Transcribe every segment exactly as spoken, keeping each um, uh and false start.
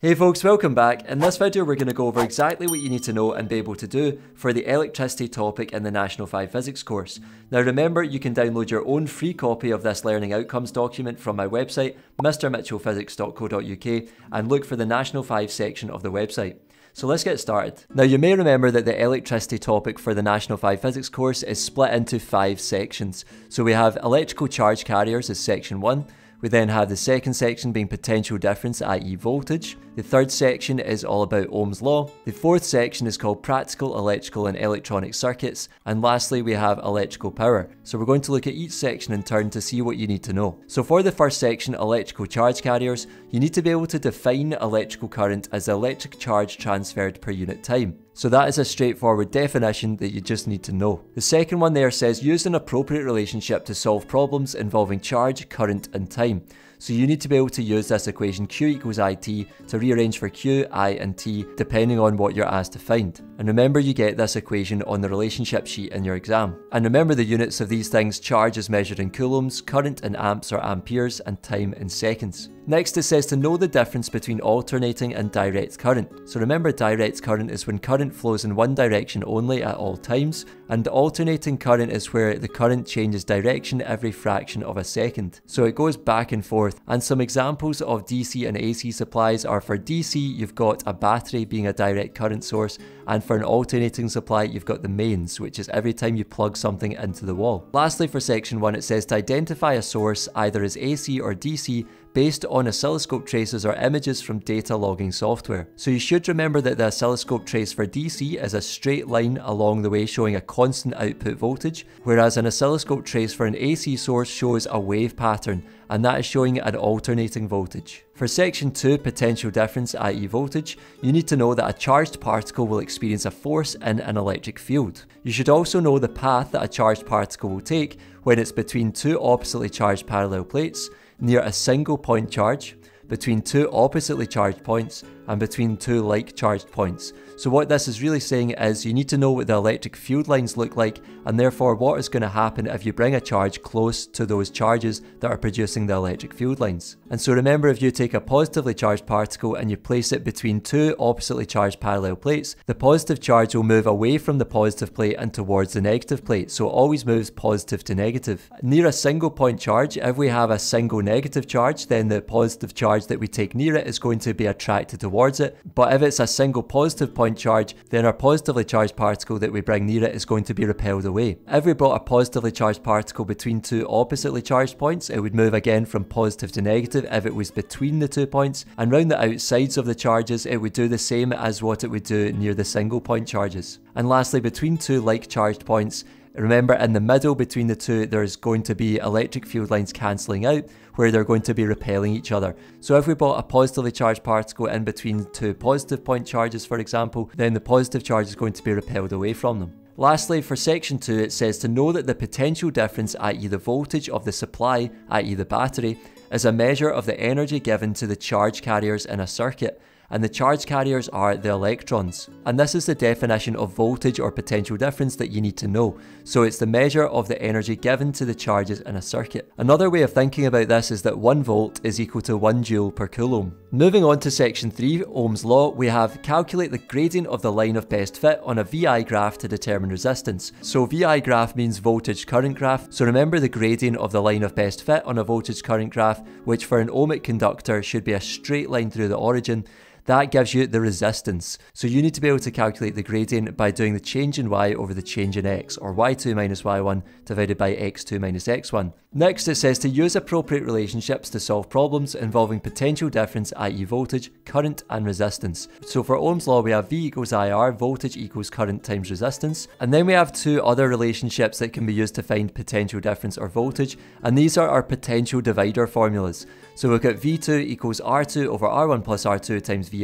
Hey folks, welcome back. In this video we're going to go over exactly what you need to know and be able to do for the electricity topic in the National five Physics course. Now remember, you can download your own free copy of this learning outcomes document from my website, m r mitchell physics dot co dot u k, and look for the National five section of the website. So let's get started. Now you may remember that the electricity topic for the National five Physics course is split into five sections. So we have electrical charge carriers as section one, we then have the second section being potential difference, that is voltage. The third section is all about Ohm's law. The fourth section is called practical electrical and electronic circuits. And lastly, we have electrical power. So we're going to look at each section in turn to see what you need to know. So for the first section, electrical charge carriers, you need to be able to define electrical current as the electric charge transferred per unit time. So that is a straightforward definition that you just need to know. The second one there says use an appropriate relationship to solve problems involving charge, current and time. So you need to be able to use this equation Q equals I T to rearrange for Q, I and T depending on what you're asked to find. And remember, you get this equation on the relationship sheet in your exam. And remember the units of these things: charge is measured in coulombs, current in amps or amperes, and time in seconds. Next it says to know the difference between alternating and direct current. So remember, direct current is when current flows in one direction only at all times, and alternating current is where the current changes direction every fraction of a second. So it goes back and forth. And some examples of D C and A C supplies are, for D C you've got a battery being a direct current source, and for an alternating supply you've got the mains, which is every time you plug something into the wall. Lastly, for section one it says to identify a source either as A C or D C based on oscilloscope traces or images from data logging software. So you should remember that the oscilloscope trace for D C is a straight line along the way showing a constant output voltage, whereas an oscilloscope trace for an A C source shows a wave pattern, and that is showing an alternating voltage. For section two, potential difference, that is voltage, you need to know that a charged particle will experience a force in an electric field. You should also know the path that a charged particle will take when it's between two oppositely charged parallel plates, near a single point charge, between two oppositely charged points, and between two like charged points. So what this is really saying is you need to know what the electric field lines look like, and therefore what is going to happen if you bring a charge close to those charges that are producing the electric field lines. And so remember, if you take a positively charged particle and you place it between two oppositely charged parallel plates, the positive charge will move away from the positive plate and towards the negative plate, so it always moves positive to negative. Near a single point charge, if we have a single negative charge, then the positive charge that we take near it is going to be attracted towards towards it, but if it's a single positive point charge, then our positively charged particle that we bring near it is going to be repelled away. If we brought a positively charged particle between two oppositely charged points, it would move again from positive to negative if it was between the two points, and round the outsides of the charges it would do the same as what it would do near the single point charges. And lastly, between two like charged points, remember, in the middle between the two there's going to be electric field lines cancelling out, where they're going to be repelling each other. So if we brought a positively charged particle in between two positive point charges, for example, then the positive charge is going to be repelled away from them. Lastly, for section two it says to know that the potential difference, that is the voltage of the supply, that is the battery, is a measure of the energy given to the charge carriers in a circuit, and the charge carriers are the electrons. And this is the definition of voltage or potential difference that you need to know. So it's the measure of the energy given to the charges in a circuit. Another way of thinking about this is that one volt is equal to one joule per coulomb. Moving on to section three, Ohm's law, we have calculate the gradient of the line of best fit on a V I graph to determine resistance. So V I graph means voltage current graph. So remember the gradient of the line of best fit on a voltage current graph, which for an ohmic conductor should be a straight line through the origin. That gives you the resistance. So you need to be able to calculate the gradient by doing the change in y over the change in x, or y two minus y one divided by x two minus x one. Next it says to use appropriate relationships to solve problems involving potential difference, that is voltage, current and resistance. So for Ohm's law we have V equals I R, voltage equals current times resistance, and then we have two other relationships that can be used to find potential difference or voltage, and these are our potential divider formulas. So we've got V two equals R two over R one plus R two times V,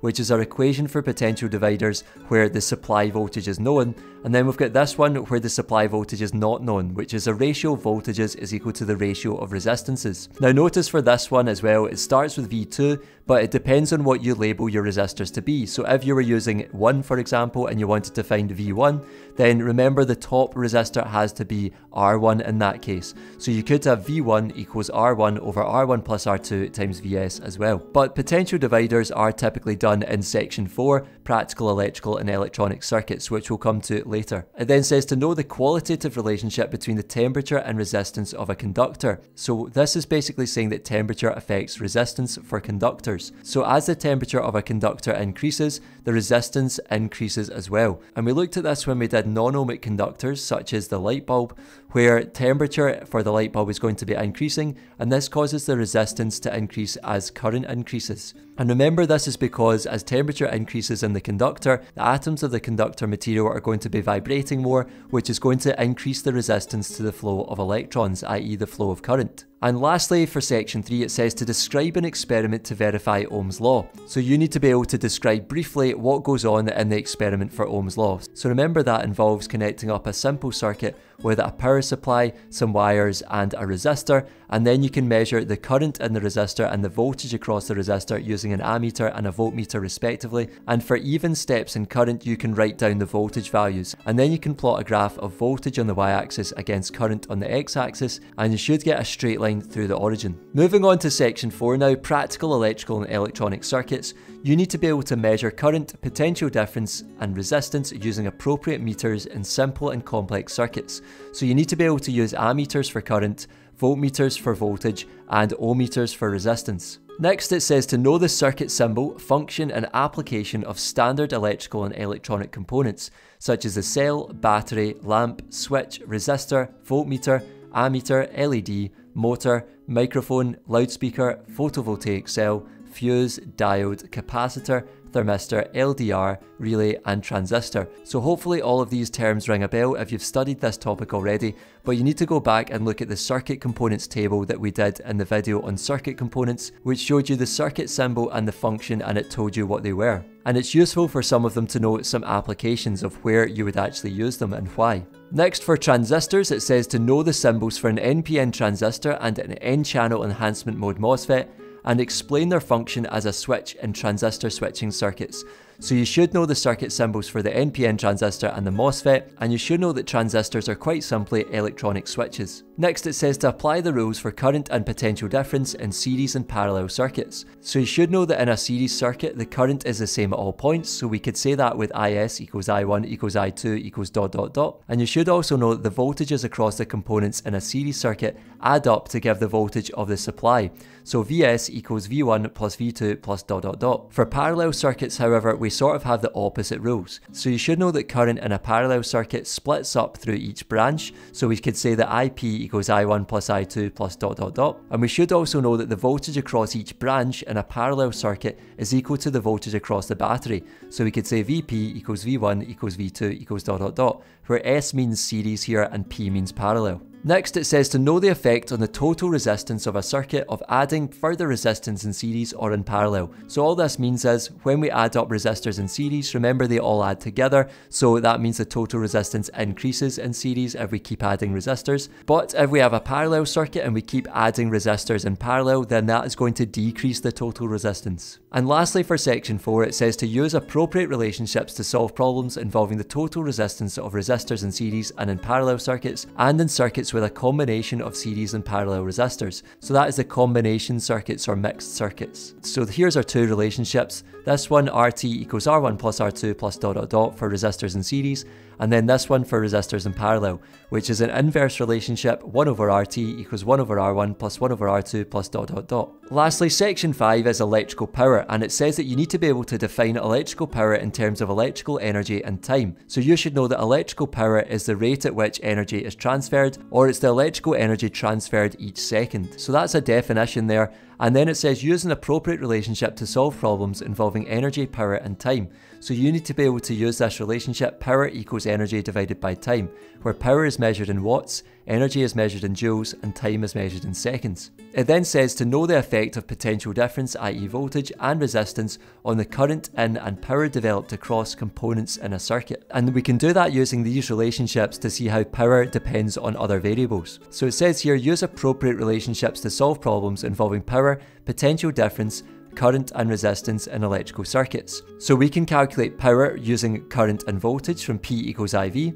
which is our equation for potential dividers where the supply voltage is known, and then we've got this one where the supply voltage is not known, which is a ratio of voltages is equal to the ratio of resistances. Now notice for this one as well, it starts with V two, but it depends on what you label your resistors to be. So if you were using one, for example, and you wanted to find V one, then remember the top resistor has to be R one in that case. So you could have V one equals R one over R one plus R two times V S as well. But potential dividers are typically done in section four, practical electrical and electronic circuits, which we'll come to later. It then says to know the qualitative relationship between the temperature and resistance of a conductor. So this is basically saying that temperature affects resistance for conductors. So as the temperature of a conductor increases, the resistance increases as well. And we looked at this when we did non-ohmic conductors, such as the light bulb, where temperature for the light bulb is going to be increasing, and this causes the resistance to increase as current increases. And remember, this is because as temperature increases in the conductor, the atoms of the conductor material are going to be vibrating more, which is going to increase the resistance to the flow of electrons, that is the flow of current. And lastly, for section three, it says to describe an experiment to verify Ohm's law. So you need to be able to describe briefly what goes on in the experiment for Ohm's law. So remember, that involves connecting up a simple circuit with a power supply, some wires and a resistor, and then you can measure the current in the resistor and the voltage across the resistor using an ammeter and a voltmeter respectively. And for even steps in current, you can write down the voltage values, and then you can plot a graph of voltage on the y-axis against current on the x-axis, and you should get a straight line through the origin. Moving on to section four now, practical electrical and electronic circuits. You need to be able to measure current, potential difference and resistance using appropriate meters in simple and complex circuits. So you need to be able to use ammeters for current, voltmeters for voltage and ohmmeters for resistance. Next, it says to know the circuit symbol, function and application of standard electrical and electronic components such as the cell, battery, lamp, switch, resistor, voltmeter, ammeter, L E D, motor, microphone, loudspeaker, photovoltaic cell, fuse, diode, capacitor, thermistor, L D R, relay and transistor. So hopefully all of these terms ring a bell if you've studied this topic already, but you need to go back and look at the circuit components table that we did in the video on circuit components, which showed you the circuit symbol and the function, and it told you what they were. And it's useful for some of them to know some applications of where you would actually use them and why. Next, for transistors, it says to know the symbols for an N P N transistor and an N-channel enhancement mode MOSFET, and explain their function as a switch in transistor switching circuits. So you should know the circuit symbols for the N P N transistor and the MOSFET, and you should know that transistors are quite simply electronic switches. Next, it says to apply the rules for current and potential difference in series and parallel circuits. So you should know that in a series circuit, the current is the same at all points, so we could say that with Is equals I one equals I two equals dot dot dot. And you should also know that the voltages across the components in a series circuit add up to give the voltage of the supply. So Vs equals V one plus V two plus dot dot dot. For parallel circuits, however, we We sort of have the opposite rules. So you should know that current in a parallel circuit splits up through each branch, so we could say that I P equals I one plus I two plus dot dot dot, and we should also know that the voltage across each branch in a parallel circuit is equal to the voltage across the battery, so we could say V P equals V one equals V two equals dot dot dot, where S means series here and P means parallel. Next, it says to know the effect on the total resistance of a circuit of adding further resistance in series or in parallel. So all this means is when we add up resistors in series, remember they all add together, so that means the total resistance increases in series if we keep adding resistors. But if we have a parallel circuit and we keep adding resistors in parallel, then that is going to decrease the total resistance. And lastly, for section four, it says to use appropriate relationships to solve problems involving the total resistance of resistors in series and in parallel circuits, and in circuits with a combination of series and parallel resistors. So that is the combination circuits or mixed circuits. So here's our two relationships. This one, R T equals R one plus R two plus dot dot dot for resistors in series, and then this one for resistors in parallel, which is an inverse relationship, one over R T equals one over R one plus one over R two plus dot dot dot. Lastly, section five is electrical power, and it says that you need to be able to define electrical power in terms of electrical energy and time. So you should know that electrical power is the rate at which energy is transferred, or it's the electrical energy transferred each second. So that's a definition there. And then it says use an appropriate relationship to solve problems involving energy, power and time. So you need to be able to use this relationship, power equals energy divided by time, where power is measured in watts, energy is measured in joules and time is measured in seconds. It then says to know the effect of potential difference, that is voltage and resistance, on the current in and power developed across components in a circuit. And we can do that using these relationships to see how power depends on other variables. So it says here use appropriate relationships to solve problems involving power, potential difference, current and resistance in electrical circuits. So we can calculate power using current and voltage from P equals I V.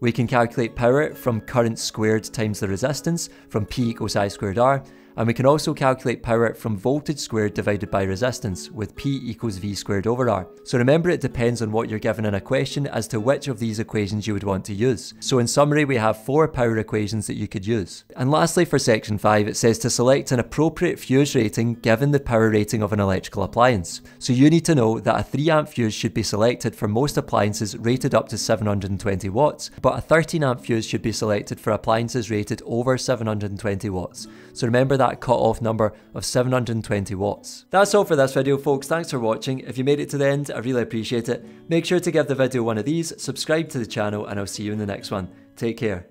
We can calculate power from current squared times the resistance from P equals I squared R. And we can also calculate power from voltage squared divided by resistance with P equals V squared over R. So remember, it depends on what you're given in a question as to which of these equations you would want to use. So in summary, we have four power equations that you could use. And lastly, for section five, it says to select an appropriate fuse rating given the power rating of an electrical appliance. So you need to know that a three amp fuse should be selected for most appliances rated up to seven hundred twenty watts, but a thirteen amp fuse should be selected for appliances rated over seven hundred twenty watts. So remember that that cut-off number of seven hundred twenty watts. That's all for this video, folks. Thanks for watching. If you made it to the end, I really appreciate it. Make sure to give the video one of these, subscribe to the channel, and I'll see you in the next one. Take care.